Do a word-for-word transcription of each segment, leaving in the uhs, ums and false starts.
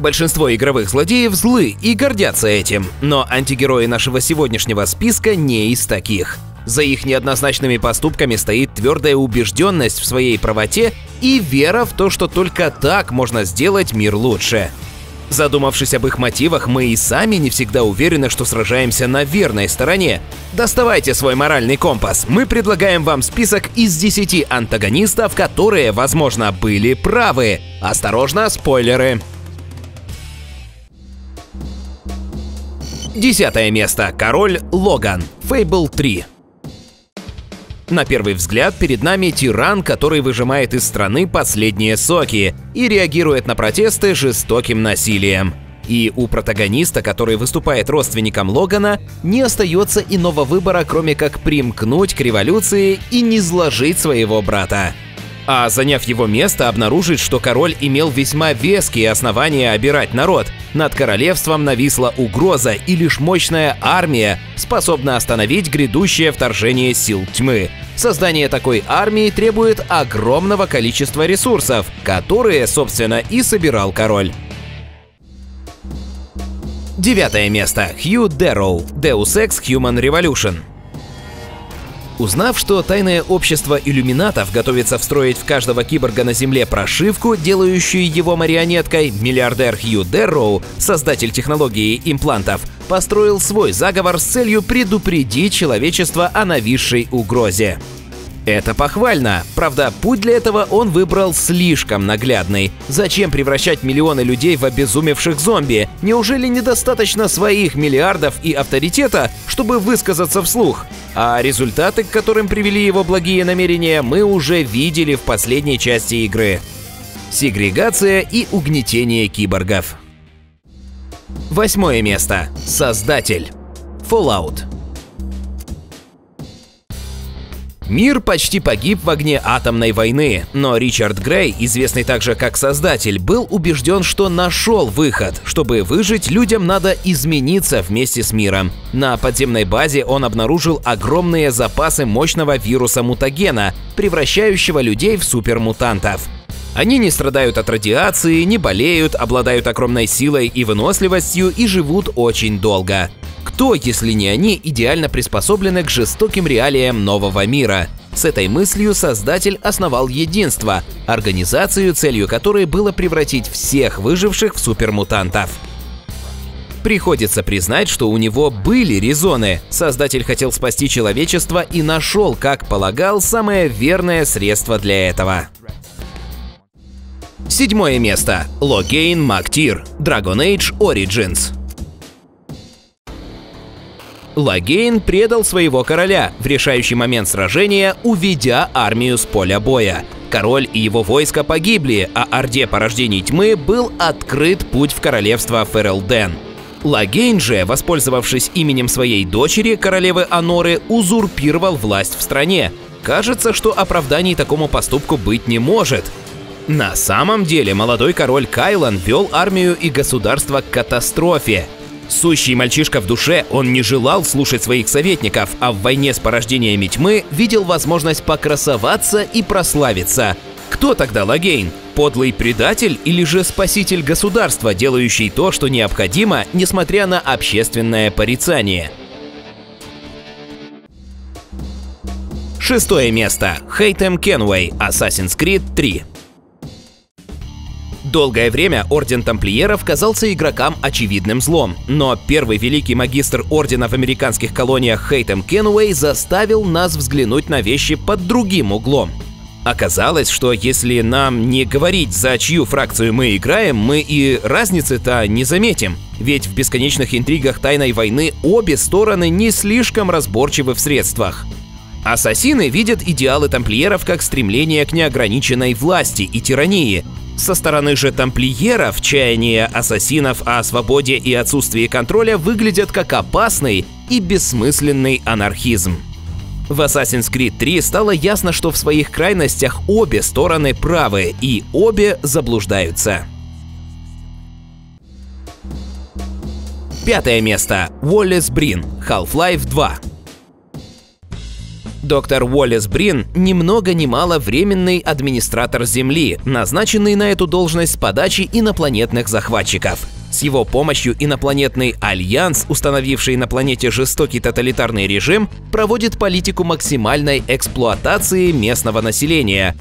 Большинство игровых злодеев злы и гордятся этим, но антигерои нашего сегодняшнего списка не из таких. За их неоднозначными поступками стоит твердая убежденность в своей правоте и вера в то, что только так можно сделать мир лучше. Задумавшись об их мотивах, мы и сами не всегда уверены, что сражаемся на верной стороне. Доставайте свой моральный компас, мы предлагаем вам список из десяти антагонистов, которые, возможно, были правы. Осторожно, спойлеры! Десятое место. Король Логан. Фейбл три. На первый взгляд перед нами тиран, который выжимает из страны последние соки и реагирует на протесты жестоким насилием. И у протагониста, который выступает родственником Логана, не остается иного выбора, кроме как примкнуть к революции и низложить своего брата. А заняв его место, обнаружить, что король имел весьма веские основания обирать народ. Над королевством нависла угроза, и лишь мощная армия способна остановить грядущее вторжение сил тьмы. Создание такой армии требует огромного количества ресурсов, которые, собственно, и собирал король. Девятое место. Хью Дерроу. Deus Ex Human Revolution. Узнав, что тайное общество иллюминатов готовится встроить в каждого киборга на Земле прошивку, делающую его марионеткой, миллиардер Хью Дерроу, создатель технологии имплантов, построил свой заговор с целью предупредить человечество о нависшей угрозе. Это похвально. Правда, путь для этого он выбрал слишком наглядный. Зачем превращать миллионы людей в обезумевших зомби? Неужели недостаточно своих миллиардов и авторитета, чтобы высказаться вслух? А результаты, к которым привели его благие намерения, мы уже видели в последней части игры. Сегрегация и угнетение киборгов. Восьмое место. Создатель. Fallout. Мир почти погиб в огне атомной войны, но Ричард Грей, известный также как Создатель, был убежден, что нашел выход. Чтобы выжить, людям надо измениться вместе с миром. На подземной базе он обнаружил огромные запасы мощного вируса-мутагена, превращающего людей в супермутантов. Они не страдают от радиации, не болеют, обладают огромной силой и выносливостью и живут очень долго. Кто, если не они, идеально приспособлены к жестоким реалиям нового мира? С этой мыслью Создатель основал Единство, организацию, целью которой было превратить всех выживших в супермутантов. Приходится признать, что у него были резоны. Создатель хотел спасти человечество и нашел, как полагал, самое верное средство для этого. Седьмое место. Логейн Мактир. Dragon Age Origins. Логейн предал своего короля, в решающий момент сражения уведя армию с поля боя. Король и его войско погибли, а орде порождений тьмы был открыт путь в королевство Ферелден. Логейн же, воспользовавшись именем своей дочери, королевы Аноры, узурпировал власть в стране. Кажется, что оправданий такому поступку быть не может. На самом деле молодой король Кайлан вел армию и государство к катастрофе. Сущий мальчишка в душе, он не желал слушать своих советников, а в войне с порождениями тьмы видел возможность покрасоваться и прославиться. Кто тогда Логейн? Подлый предатель или же спаситель государства, делающий то, что необходимо, несмотря на общественное порицание? Шестое место. Хейтем Кенуэй. Ассасинс Крид три. Долгое время Орден Тамплиеров казался игрокам очевидным злом, но первый великий магистр Ордена в американских колониях Хейтем Кенуэй заставил нас взглянуть на вещи под другим углом. Оказалось, что если нам не говорить, за чью фракцию мы играем, мы и разницы-то не заметим. Ведь в бесконечных интригах тайной войны обе стороны не слишком разборчивы в средствах. Ассасины видят идеалы тамплиеров как стремление к неограниченной власти и тирании. Со стороны же тамплиеров чаяния ассасинов о свободе и отсутствии контроля выглядят как опасный и бессмысленный анархизм. В Ассасинс Крид три стало ясно, что в своих крайностях обе стороны правы и обе заблуждаются. Пятое место. Уоллес Брин. Half-Life два. Доктор Уоллес Брин ни много ни мало временный администратор Земли, назначенный на эту должность с подачи инопланетных захватчиков. С его помощью инопланетный альянс, установивший на планете жестокий тоталитарный режим, проводит политику максимальной эксплуатации местного населения.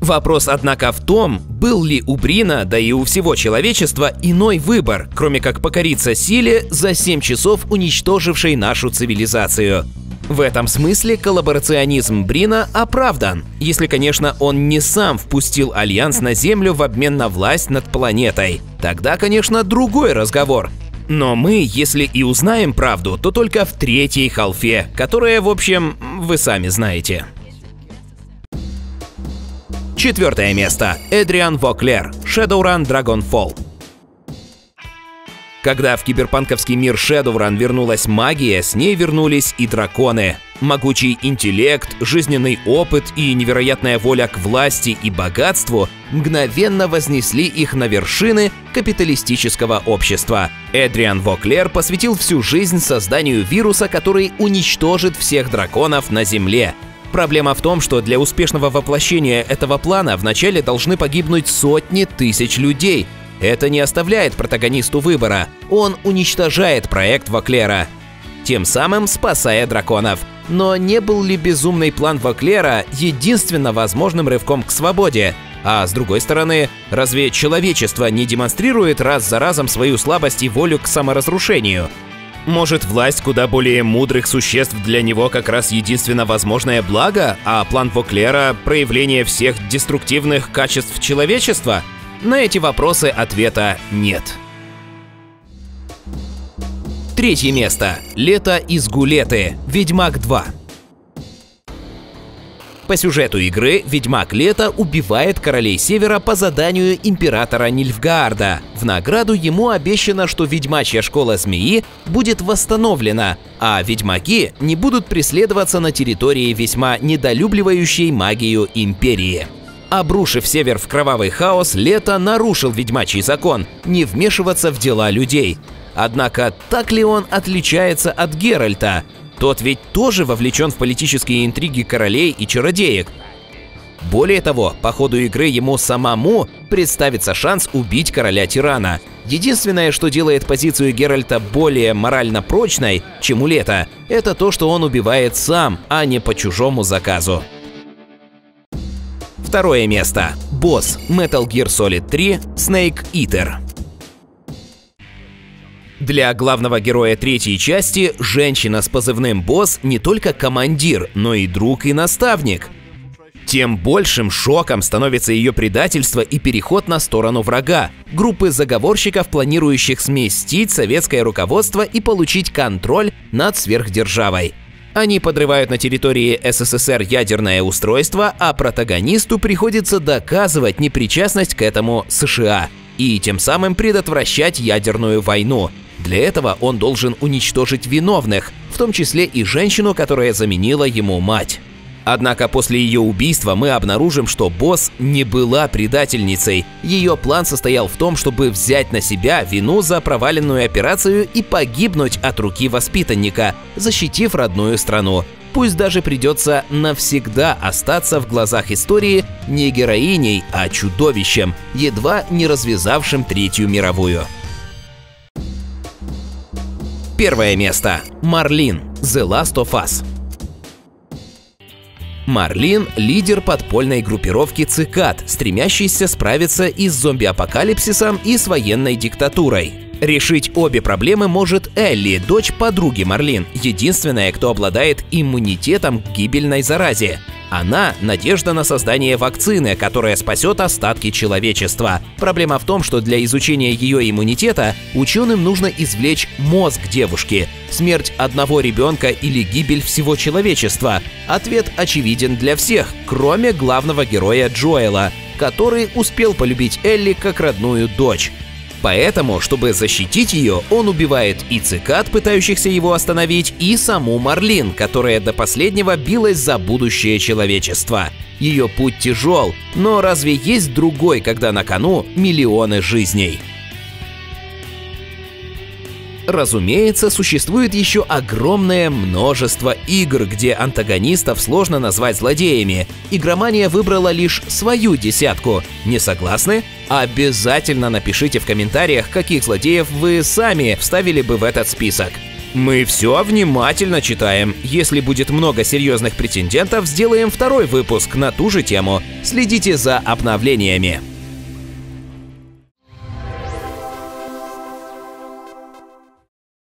Вопрос, однако, в том, был ли у Брина, да и у всего человечества, иной выбор, кроме как покориться силе, за семь часов уничтожившей нашу цивилизацию. В этом смысле коллаборационизм Брина оправдан, если, конечно, он не сам впустил Альянс на Землю в обмен на власть над планетой. Тогда, конечно, другой разговор. Но мы, если и узнаем правду, то только в третьей халфе, которая, в общем, вы сами знаете. Четвертое место. Адриан Воклер. Shadowrun Dragonfall. Когда в киберпанковский мир Shadowrun вернулась магия, с ней вернулись и драконы. Могучий интеллект, жизненный опыт и невероятная воля к власти и богатству мгновенно вознесли их на вершины капиталистического общества. Адриан Воклер посвятил всю жизнь созданию вируса, который уничтожит всех драконов на Земле. Проблема в том, что для успешного воплощения этого плана вначале должны погибнуть сотни тысяч людей. Это не оставляет протагонисту выбора, он уничтожает проект Воклера, тем самым спасая драконов. Но не был ли безумный план Воклера единственно возможным рывком к свободе? А с другой стороны, разве человечество не демонстрирует раз за разом свою слабость и волю к саморазрушению? Может, власть куда более мудрых существ для него как раз единственно возможное благо, а план Воклера – проявление всех деструктивных качеств человечества? На эти вопросы ответа нет. Третье место. Лето из Гулеты. Ведьмак два. По сюжету игры Ведьмак Лето убивает королей Севера по заданию императора Нильфгаарда. В награду ему обещано, что ведьмачья школа змеи будет восстановлена, а ведьмаки не будут преследоваться на территории весьма недолюбливающей магию империи. Обрушив Север в кровавый хаос, Лето нарушил ведьмачий закон – не вмешиваться в дела людей. Однако, так ли он отличается от Геральта? Тот ведь тоже вовлечен в политические интриги королей и чародеек. Более того, по ходу игры ему самому представится шанс убить короля-тирана. Единственное, что делает позицию Геральта более морально прочной, чем у Лета, это то, что он убивает сам, а не по чужому заказу. Второе место. Босс. Metal Gear Solid три. Snake Eater. Для главного героя третьей части женщина с позывным «Босс» не только командир, но и друг и наставник. Тем большим шоком становится ее предательство и переход на сторону врага – группы заговорщиков, планирующих сместить советское руководство и получить контроль над сверхдержавой. Они подрывают на территории СССР ядерное устройство, а протагонисту приходится доказывать непричастность к этому США и тем самым предотвращать ядерную войну. Для этого он должен уничтожить виновных, в том числе и женщину, которая заменила ему мать. Однако после ее убийства мы обнаружим, что босс не была предательницей. Ее план состоял в том, чтобы взять на себя вину за проваленную операцию и погибнуть от руки воспитанника, защитив родную страну. Пусть даже придется навсегда остаться в глазах истории не героиней, а чудовищем, едва не развязавшим Третью мировую. Первое место. Марлин. The Last of Us. Марлин – лидер подпольной группировки «Цикад», стремящийся справиться и с зомби-апокалипсисом, и с военной диктатурой. Решить обе проблемы может Элли, дочь подруги Марлин, единственная, кто обладает иммунитетом к гибельной заразе. Она – надежда на создание вакцины, которая спасет остатки человечества. Проблема в том, что для изучения ее иммунитета ученым нужно извлечь мозг девушки. Смерть одного ребенка или гибель всего человечества? Ответ очевиден для всех, кроме главного героя Джоэла, который успел полюбить Элли как родную дочь. Поэтому, чтобы защитить ее, он убивает и цикад, пытающихся его остановить, и саму Марлин, которая до последнего билась за будущее человечества. Ее путь тяжел, но разве есть другой, когда на кону миллионы жизней? Разумеется, существует еще огромное множество игр, где антагонистов сложно назвать злодеями. Игромания выбрала лишь свою десятку. Не согласны? Обязательно напишите в комментариях, каких злодеев вы сами вставили бы в этот список. Мы все внимательно читаем. Если будет много серьезных претендентов, сделаем второй выпуск на ту же тему. Следите за обновлениями.